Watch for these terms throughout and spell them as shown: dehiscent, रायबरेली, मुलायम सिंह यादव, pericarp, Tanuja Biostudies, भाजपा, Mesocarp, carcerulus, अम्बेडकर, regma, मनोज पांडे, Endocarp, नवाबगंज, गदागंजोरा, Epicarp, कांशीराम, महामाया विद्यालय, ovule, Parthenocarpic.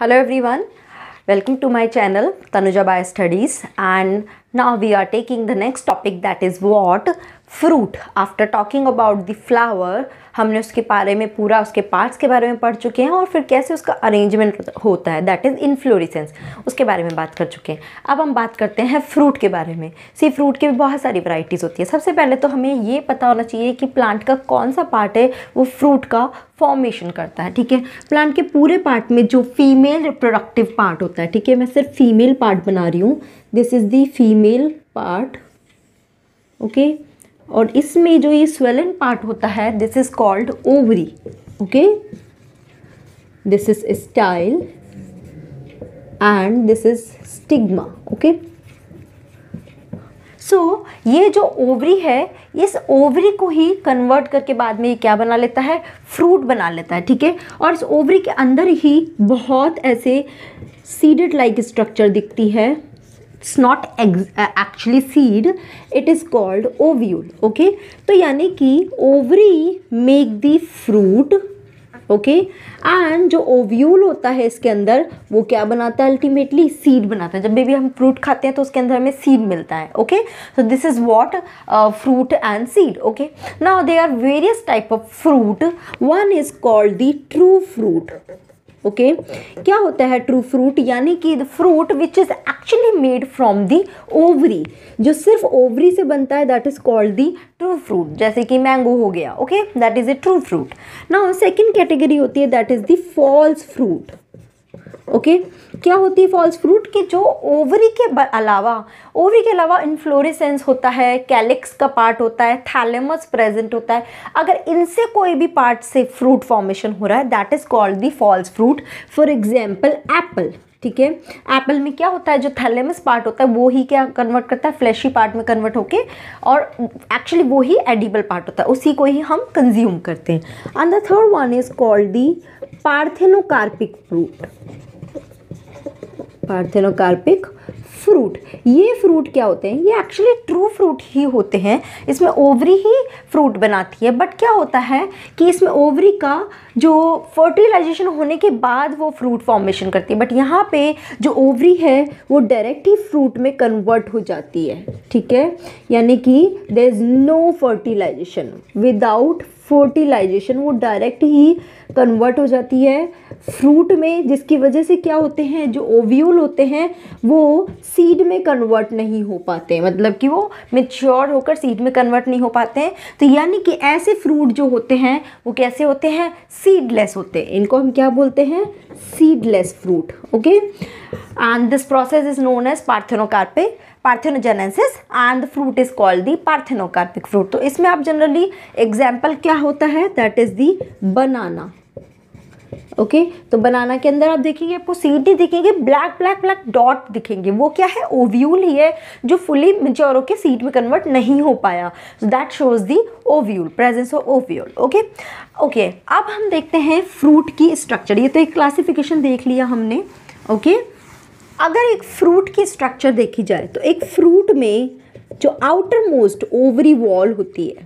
Hello everyone, welcome to my channel Tanuja Biostudies, and now we are taking the next topic, that is what? Fruit. After talking about the flower, हमने उसके बारे में पूरा उसके parts के बारे में पढ़ चुके हैं और फिर कैसे उसका अरेंजमेंट होता है, दैट इज़ इन्फ्लोरेसेंस, उसके बारे में बात कर चुके हैं। अब हम बात करते हैं फ्रूट के बारे में। सी फ्रूट की भी बहुत सारी वैरायटीज़ होती है। सबसे पहले तो हमें ये पता होना चाहिए कि प्लांट का कौन सा पार्ट है वो फ्रूट का फॉर्मेशन करता है, ठीक है। प्लांट के पूरे पार्ट में जो फीमेल रिप्रोडक्टिव पार्ट होता है, ठीक है, मैं सिर्फ फीमेल पार्ट बना रही हूँ, this is the female part, okay. और इसमें जो ये स्वेलन पार्ट होता है, this is called ovary, okay, this is style and this is stigma, okay. So ये जो ओवरी है, इस ओवरी को ही कन्वर्ट करके बाद में ये क्या बना लेता है? फ्रूट बना लेता है, ठीक है। और इस ओवरी के अंदर ही बहुत ऐसे सीडेड लाइक स्ट्रक्चर दिखती है, it's not actually seed, it is called ovule, okay. तो यानी कि ovary make the fruit, okay, and जो ओव्यूल होता है इसके अंदर वो क्या बनाता है? अल्टीमेटली सीड बनाता है। जब भी हम फ्रूट खाते हैं तो उसके अंदर हमें सीड मिलता है, okay. So this is what fruit and seed, okay. Now they are various type of fruit, one is called the true fruit, okay. क्या होता है ट्रू फ्रूट? यानी कि the fruit which is actually made from the ovary, जो सिर्फ ovary से बनता है, that is called the true fruit, जैसे कि मैंगो हो गया, okay, that is a true fruit. Now second category होती है, that is the false fruit, okay. क्या होती है फॉल्स फ्रूट? कि जो ओवरी के अलावा इन्फ्लोरेसेंस होता है, कैलिक्स का पार्ट होता है, थैलेमस प्रेजेंट होता है, अगर इनसे कोई भी पार्ट से फ्रूट फॉर्मेशन हो रहा है, that is called the false fruit. For example apple, ठीक है। एप्पल में क्या होता है? जो थैलेमस पार्ट होता है वो ही क्या कन्वर्ट करता है? फ्लैशी पार्ट में कन्वर्ट होके, और एक्चुअली वो ही एडिबल पार्ट होता है, उसी को ही हम कंज्यूम करते हैं। And the third one is called the parthenocarpic fruit, parthenocarpic fruit. ये फ्रूट क्या होते हैं? ये एक्चुअली ट्रू फ्रूट ही होते हैं, इसमें ओवरी ही फ्रूट बनाती है। बट क्या होता है कि इसमें ओवरी का जो फर्टिलाइजेशन होने के बाद वो फ्रूट फॉर्मेशन करती है, बट यहाँ पे जो ओवरी है वो डायरेक्ट ही फ्रूट में कन्वर्ट हो जाती है, ठीक है। यानी कि there is no fertilization, without fertilization वो डायरेक्ट ही कन्वर्ट हो जाती है फ्रूट में, जिसकी वजह से क्या होते हैं? जो ओव्यूल होते हैं वो सीड में कन्वर्ट नहीं हो पाते, मतलब कि वो मैच्योर होकर सीड में कन्वर्ट नहीं हो पाते हैं। तो यानी कि ऐसे फ्रूट जो होते हैं वो कैसे होते हैं? सीडलेस होते हैं, इनको हम क्या बोलते हैं? Seedless fruit, okay. And this process is known as parthenocarpic parthenogenesis, and the fruit is called the parthenocarpic fruit. तो इसमें आप जनरली एग्जाम्पल क्या होता है? That is the banana, okay तो बनाना के अंदर आप देखेंगे आपको सीड नहीं दिखेंगे, ब्लैक डॉट दिखेंगे, वो क्या है? ओव्यूल ही है जो फुली मैच्योर होकर सीड में कन्वर्ट नहीं हो पाया, that shows the ovule, presence of ovule, okay. अब हम देखते हैं फ्रूट की स्ट्रक्चर। ये तो एक क्लासिफिकेशन देख लिया हमने, ओके। अगर एक फ्रूट की स्ट्रक्चर देखी जाए तो एक फ्रूट में जो आउटर मोस्ट ओवरी वॉल होती है,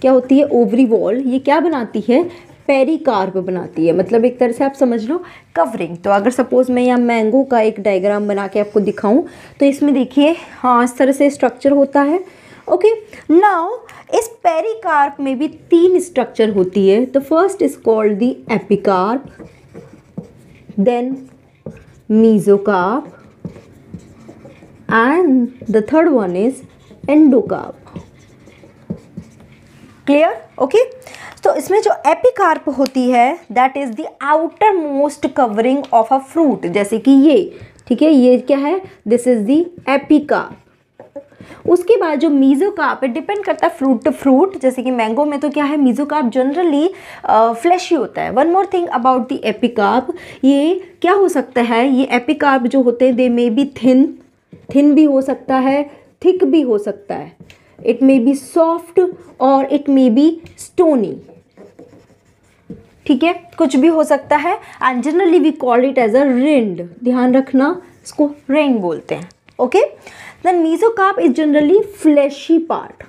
क्या होती है? ओवरी वॉल, ये क्या बनाती है? पेरिकार्प बनाती है, मतलब एक तरह से आप समझ लो कवरिंग। तो अगर सपोज मैं यहाँ मैंगो का एक डायग्राम बना के आपको दिखाऊं तो इसमें देखिए, हाँ, इस तरह से स्ट्रक्चर होता है, ओके। नाउ इस पेरिकार्प में भी तीन स्ट्रक्चर होती है। तो first is called the epicarp, then mesocarp, and the third one is endocarp. Clear, okay. तो इसमें जो एपिकार्प होती है that is the outer most covering of a fruit, जैसे कि ये, ठीक है, ये क्या है? This is the epicarp. उसके बाद जो मेसोकार्प, डिपेंड करता है फ्रूट टू फ्रूट, जैसे कि मैंगो में तो क्या है? मेसोकार्प जनरली फ्लैशी होता है। One more thing about the epicarp, ये क्या हो सकता है? ये एपिकार्प जो होते हैं दे मे बी थिन भी हो सकता है, थिक भी हो सकता है, इट मे बी सॉफ्ट और इट मे बी स्टोनी, ठीक है, कुछ भी हो सकता है। And generally we call it as a rind, ध्यान रखना इसको रिंड बोलते हैं, okay. Then mesocarp is generally fleshy part,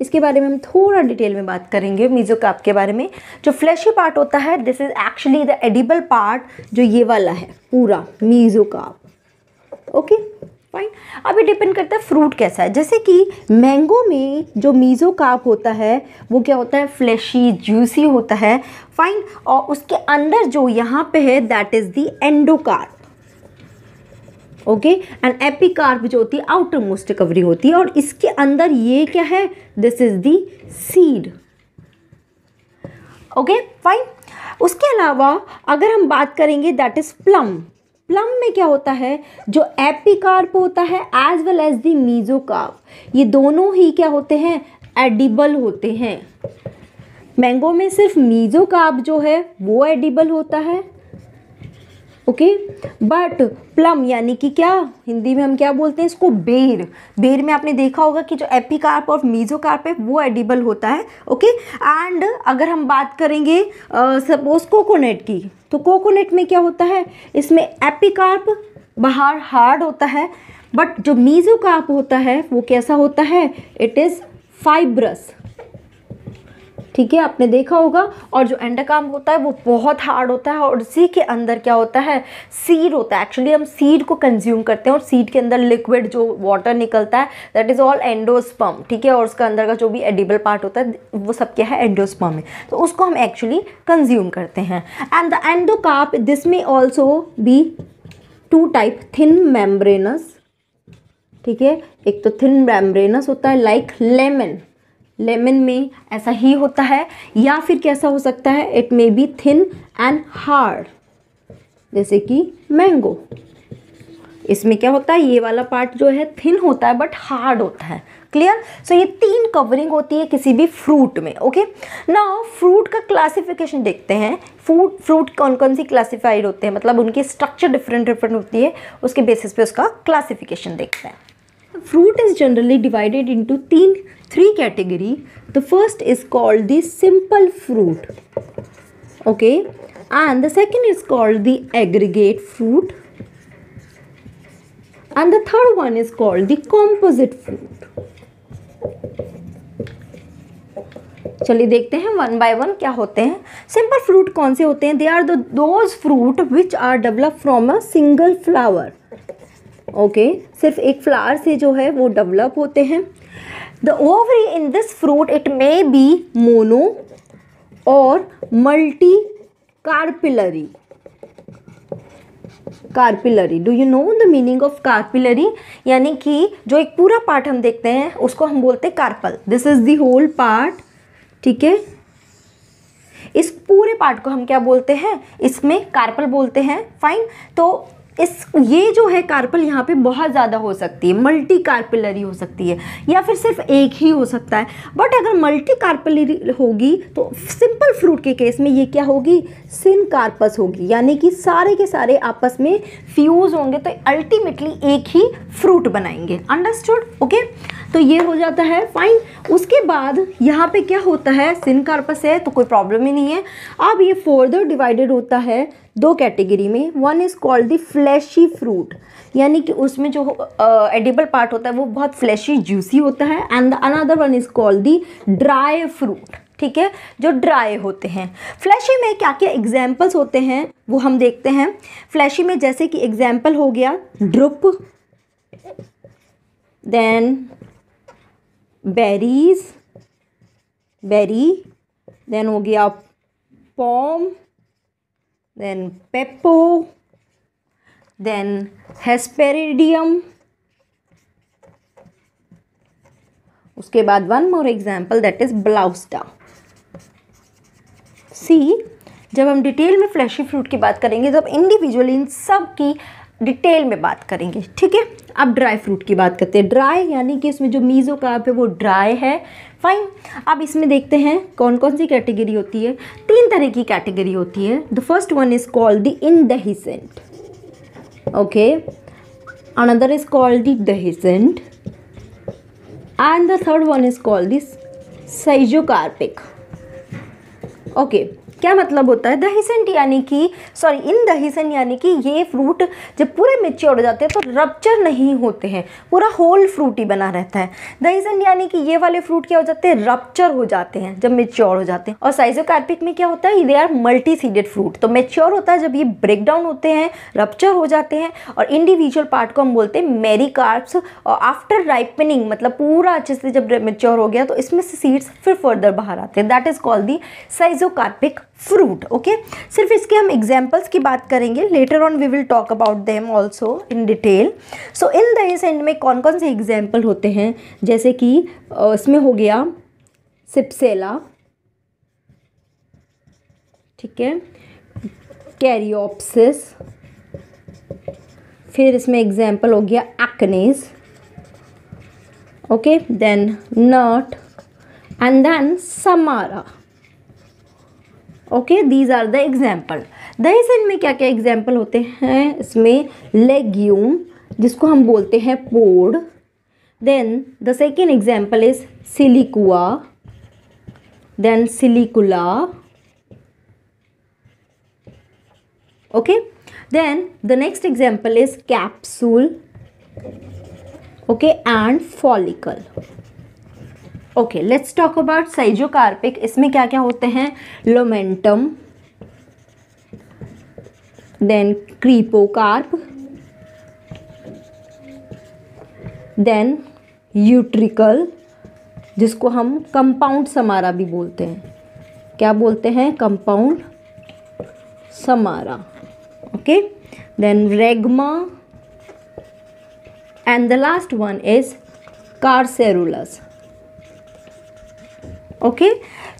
इसके बारे में हम थोड़ा डिटेल में बात करेंगे। मेसोकार्प के बारे में जो फ्लैशी पार्ट होता है, this is actually the edible part, जो ये वाला है पूरा मेसोकार्प। Okay fine. अब ये डिपेंड करता है फ्रूट कैसा है। जैसे कि मैंगो में जो मेसोकार्प होता है वो क्या होता है, फ्लैशी जूसी होता है, फाइन। और उसके अंदर जो यहाँ पे है that is the endocarp, okay. And epicarp जो होती है आउटर मोस्ट रिकवरी होती है, और इसके अंदर ये क्या है, this is the seed, okay fine. उसके अलावा अगर हम बात करेंगे दैट इज प्लम। प्लम में क्या होता है, जो एपिकार्प होता है as well as the mesocarp, ये दोनों ही क्या होते हैं, एडिबल होते हैं। मैंगो में सिर्फ मेसोकार्प जो है वो एडिबल होता है, ओके। बट प्लम यानी कि क्या, हिंदी में हम क्या बोलते हैं इसको, बेर। बेर में आपने देखा होगा कि जो एपिकार्प और मेसोकार्प है वो एडिबल होता है, ओके। एंड अगर हम बात करेंगे सपोज कोकोनट की, तो कोकोनट में क्या होता है, इसमें एपिकार्प बाहर हार्ड होता है, बट जो मेसोकार्प होता है वो कैसा होता है, इट इज़ फाइब्रस, ठीक है, आपने देखा होगा। और जो एंडोकार्प होता है वो बहुत हार्ड होता है, और इसी के अंदर क्या होता है, सीड होता है। एक्चुअली हम सीड को कंज्यूम करते हैं, और सीड के अंदर लिक्विड जो वाटर निकलता है दैट इज़ ऑल एंडोस्पर्म, ठीक है। और उसका अंदर का जो भी एडिबल पार्ट होता है वो सब क्या है, एंडोस्पर्म है, तो उसको हम एक्चुअली कंज्यूम करते हैं। एंड द एंडोकार्प, दिस में also be two type, thin membranous, ठीक है, एक तो थिन मेम्ब्रेनस होता है लाइक लेमन, लेमन में ऐसा ही होता है, या फिर कैसा हो सकता है, it may be thin and hard, जैसे कि मैंगो। इसमें क्या होता है, ये वाला पार्ट जो है थिन होता है बट हार्ड होता है, क्लियर। सो ये तीन कवरिंग होती है किसी भी फ्रूट में, ओके। नाउ फ्रूट का क्लासिफिकेशन देखते हैं, फ्रूट कौन कौन सी क्लासिफाइड होते हैं, मतलब उनकी स्ट्रक्चर डिफरेंट डिफरेंट होती है, उसके बेसिस पे उसका क्लासिफिकेशन देखते हैं। Fruit is generally divided into three category. The first is called the simple fruit, okay, and the second is called the aggregate fruit, and the third one is called the composite fruit. चलिए देखते हैं one by one क्या होते हैं। Simple fruit कौन से होते हैं, they are those fruit which are develop from a single flower, okay, सिर्फ एक फ्लावर से जो है वो डेवलप होते हैं। The ovary in this fruit it may be mono और multi carpellary. Carpellary, do you know the meaning of carpellary, यानी कि जो एक पूरा पार्ट हम देखते हैं उसको हम बोलते हैं carpel, this is the whole part, ठीक है। इस पूरे पार्ट को हम क्या बोलते हैं, इसमें कार्पल बोलते हैं, फाइन। तो ये जो है कार्पल यहाँ पे बहुत ज़्यादा हो सकती है, मल्टी कार्पिलरी हो सकती है, या फिर सिर्फ एक ही हो सकता है। बट अगर मल्टी कार्पिलरी होगी तो सिंपल फ्रूट के केस में ये क्या होगी, सिनकार्पस होगी, यानी कि सारे के सारे आपस में फ्यूज़ होंगे तो अल्टीमेटली एक ही फ्रूट बनाएंगे, अंडरस्टूड, ओके। तो ये हो जाता है, फाइन। उसके बाद यहाँ पे क्या होता है, सिनकार्पस है तो कोई प्रॉब्लम ही नहीं है। अब ये फर्दर डिवाइडेड होता है दो कैटेगरी में, one is called the fleshy fruit, यानी कि उसमें जो एडिबल पार्ट होता है वो बहुत फ्लैशी जूसी होता है। And the another one is called the dry fruit, ठीक है, जो ड्राई होते हैं। फ्लैशी में क्या क्या एग्जाम्पल्स होते हैं वो हम देखते हैं। फ्लैशी में जैसे कि एग्जाम्पल हो गया drupe, then berries, berry, then हो गया pome, then pepo, then hesperidium. उसके बाद one more example that is balausta. See, जब हम डिटेल में फ्लैशी फ्रूट की बात करेंगे तब इंडिविजुअली इन सब की डिटेल में बात करेंगे, ठीक है। अब ड्राई फ्रूट की बात करते हैं। ड्राई यानी कि इसमें जो मेसोकार्प है वो ड्राई है, फाइन। अब इसमें देखते हैं कौन कौन सी कैटेगरी होती है। तीन तरह की कैटेगरी होती है। The first one is called the indehiscent, okay, another is called the dehiscent, and the third one is called the schizocarpic, okay. क्या मतलब होता है, दहीसंट यानी कि सॉरी इन दहीसंट यानी कि ये फ्रूट जब पूरे मैच्योर हो जाते हैं तो रप्चर नहीं होते हैं, पूरा होल फ्रूट ही बना रहता है। दहीसंट यानी कि ये वाले फ्रूट क्या हो जाते हैं, रप्चर हो जाते हैं जब मैच्योर हो जाते हैं। और साइजोकार्पिक में क्या होता है, they are multi seeded fruit. तो मैच्योर होता है जब ये ब्रेक डाउन होते हैं, रप्चर हो जाते हैं और इंडिविजुअल पार्ट को हम बोलते हैं मेरिकार्प्स। और आफ्टर राइपनिंग मतलब पूरा अच्छे से जब मैच्योर हो गया तो इसमें से सीड्स फिर फर्दर बाहर आते हैं, that is called the schizocarpic fruit. Okay, सिर्फ इसके हम एग्जाम्पल्स की बात करेंगे, later on we will talk about them also in detail. So इन दहीसंट में कौन कौन से एग्जाम्पल होते हैं, जैसे कि इसमें हो गया सिप्सेला, ठीक है, कैरियोप्सिस, फिर इसमें एग्जाम्पल हो गया achenes, okay, then nut and then samara. Okay, these are the example. Dehiscent में क्या क्या एग्जाम्पल होते हैं, इसमें लेग्यूम जिसको हम बोलते हैं pod, then the second example is siliqua, then silicula, okay, then the next example is capsule, okay, and follicle. Okay, let's talk about schizocarpic. इसमें क्या क्या होते हैं, lomentum, then cremocarp, then utricle जिसको हम कंपाउंड समारा भी बोलते हैं, क्या बोलते हैं, compound samara, okay, then regma, and the last one is carcerulus, okay.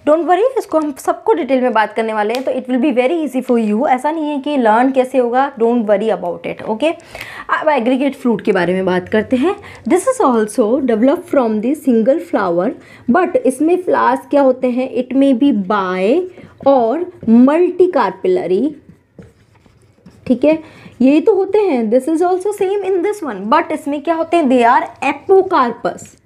Don't worry, इसको हम सबको डिटेल में बात करने वाले हैं तो it will be very easy for you. ऐसा नहीं है कि लर्न कैसे होगा, don't worry about it, okay. अब एग्रीगेट फ्रूट के बारे में बात करते हैं। This is also develop from the single flower but इसमें फ्लावर्स क्या होते हैं, इट मे बी बाय और मल्टी कार्पिलरी, ठीक है, यही तो होते हैं। This is also same in this one but इसमें क्या होते हैं, दे आर एपोकार्पस,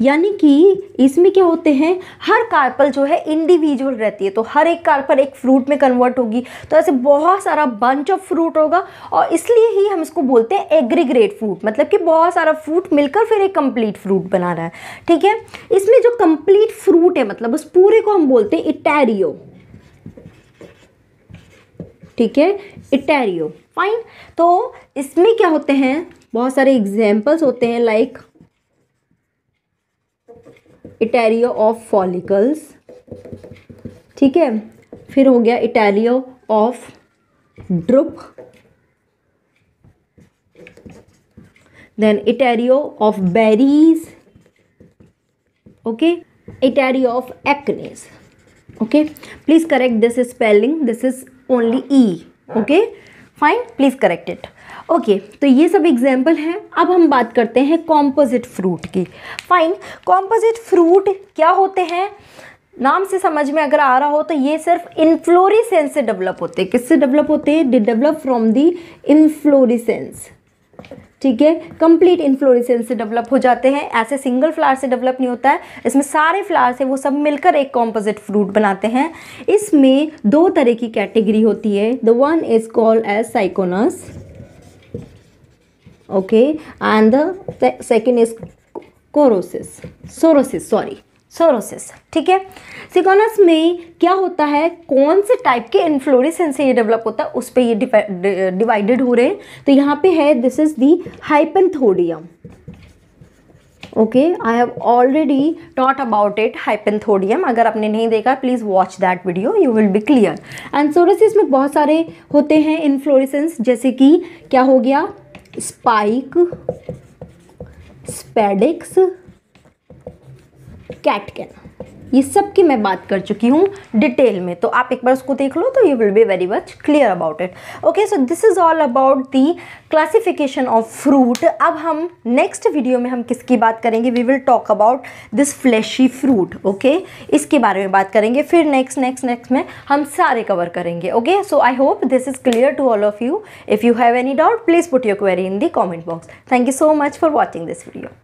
यानी कि इसमें क्या होते हैं, हर कार्पल जो है इंडिविजुअल रहती है, तो हर एक कार्पल एक फ्रूट में कन्वर्ट होगी, तो ऐसे बहुत सारा बंच ऑफ फ्रूट होगा और इसलिए ही हम इसको बोलते हैं एग्रीगेट फ्रूट, मतलब कि बहुत सारा फ्रूट मिलकर फिर एक कंप्लीट फ्रूट बना रहा है, ठीक है। इसमें जो कंप्लीट फ्रूट है मतलब उस पूरे को हम बोलते हैं इटेरियो, ठीक है, इटेरियो, फाइन। तो इसमें क्या होते हैं, बहुत सारे एग्जाम्पल्स होते हैं लाइक इटेरियो ऑफ फॉलिकल्स, ठीक है, फिर हो गया etaerio of drupe, then etaerio of berries, okay, etaerio of achenes, okay, please correct this spelling, this is only E, okay, fine, please correct it, okay. तो ये सब एग्जाम्पल हैं। अब हम बात करते हैं कॉम्पोजिट फ्रूट की, फाइन। कॉम्पोजिट फ्रूट क्या होते हैं, नाम से समझ में अगर आ रहा हो तो ये सिर्फ इन्फ्लोरिसेंस से डेवलप होते हैं। किससे डेवलप होते हैं, they develop from the inflorescence, ठीक है, कंप्लीट इन्फ्लोरिसेंस से डेवलप हो जाते हैं, ऐसे सिंगल फ्लावर से डेवलप नहीं होता है। इसमें सारे फ्लावर्स है वो सब मिलकर एक कॉम्पोजिट फ्रूट बनाते हैं। इसमें दो तरह की कैटेगरी होती है, the one is called as syconus, okay, and the second is corosis, sorosis, sorry sorosis, ठीक है। सिकोनस में क्या होता है, कौन से टाइप के इन्फ्लोरिसेंस से ये डेवलप होता है उस पर ये डिवाइडेड हो रहे हैं। तो यहाँ पे है this is the hypanthodium, okay, I have already taught about it hypanthodium, अगर आपने नहीं देखा please watch that video, you will be clear. And sorosis में बहुत सारे होते हैं इन्फ्लोरिसेंस, जैसे कि क्या हो गया, स्पाइक, स्पेडिक्स, कैटकैन, ये सब की मैं बात कर चुकी हूँ डिटेल में, तो आप एक बार उसको देख लो तो you will be very much clear about it, okay. So this is all about the classification of fruit. अब हम नेक्स्ट वीडियो में हम किसकी बात करेंगे, we will talk about this fleshy fruit, okay, इसके बारे में बात करेंगे, फिर नेक्स्ट में हम सारे कवर करेंगे, okay. So I hope this is clear to all of you. If you have any doubt, please put your query in the comment box. Thank you so much for watching this video.